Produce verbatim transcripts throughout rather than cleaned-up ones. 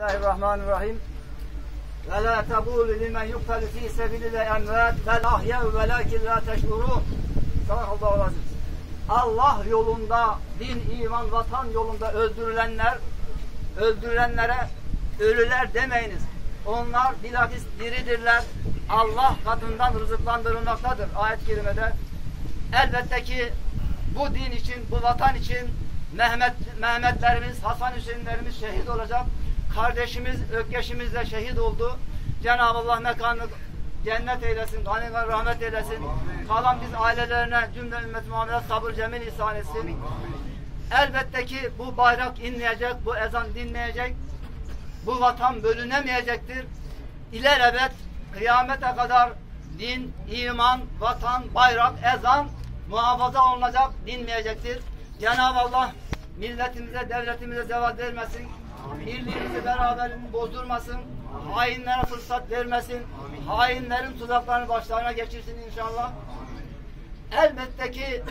Bismillahirrahmanirrahim. Ve la taqulu limen yuqtalu fi sabilillahi amwat bel ahya'u velakin la teş'urun. Sadakallahu azim. Allah yolunda, din, iman, vatan yolunda öldürülenler, öldürülenlere ölüler demeyiniz. Onlar bilakis diridirler. Allah katından rızıklandırılmaktadır. Ayet-i kerimede. Elbette ki bu din için, bu vatan için Mehmet, Mehmetlerimiz, Hasan Hüseyinlerimiz şehit olacak. Kardeşimiz, Ökkeş'imiz de şehit oldu. Cenab-ı Allah mekanını cennet eylesin, gani rahmet eylesin. Amin. Kalan biz ailelerine, cümle ümmet Muhammed'e sabır cemil ihsan etsin. Amin. Elbette ki bu bayrak inleyecek, bu ezan dinleyecek, bu vatan bölünemeyecektir. İlelebet, kıyamete kadar din, iman, vatan, bayrak, ezan muhafaza olunacak, dinmeyecektir. Cenab-ı Allah milletimize, devletimize zeval vermesin. Birliğimizi, beraberliğini bozdurmasın. Hainlere fırsat vermesin. Hainlerin tuzaklarını başlarına geçirsin inşallah. Elbette ki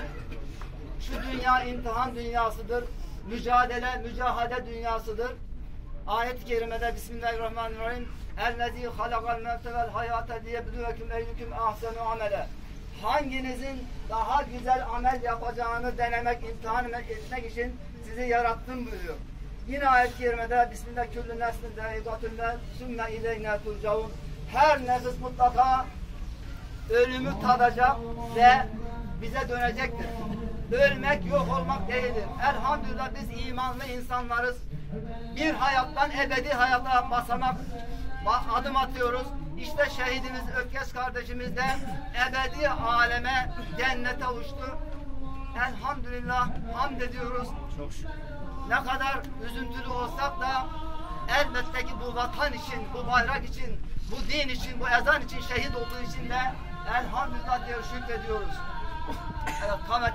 şu dünya imtihan dünyasıdır. Mücadele, mücahade dünyasıdır. Ayet-i kerimede Bismillahirrahmanirrahim. Ellezî halakal mevte vel hayâte liyebluvekum eyyüküm ahsenu amele. Hanginizin daha güzel amel yapacağını denemek, imtihan etmek için sizi yarattım buyuruyor. Yine ayet-i kerimede Bismillah küllü neslin zâikatü'l-mevt sümme ileyne turcaun. Her nefis mutlaka ölümü tadacak ve bize dönecektir. Ölmek yok olmak değildir. Elhamdülillah biz imanlı insanlarız. Bir hayattan ebedi hayata basamak adım atıyoruz. İşte şehidimiz Ökkeş kardeşimiz de ebedi aleme, cennete uçtu. Elhamdülillah hamd ediyoruz. Çok şükür. Ne kadar üzüntülü olsak da elbette ki bu vatan için, bu bayrak için, bu din için, bu ezan için şehit olduğu için de elhamdülillah diye şükrediyoruz. Evet,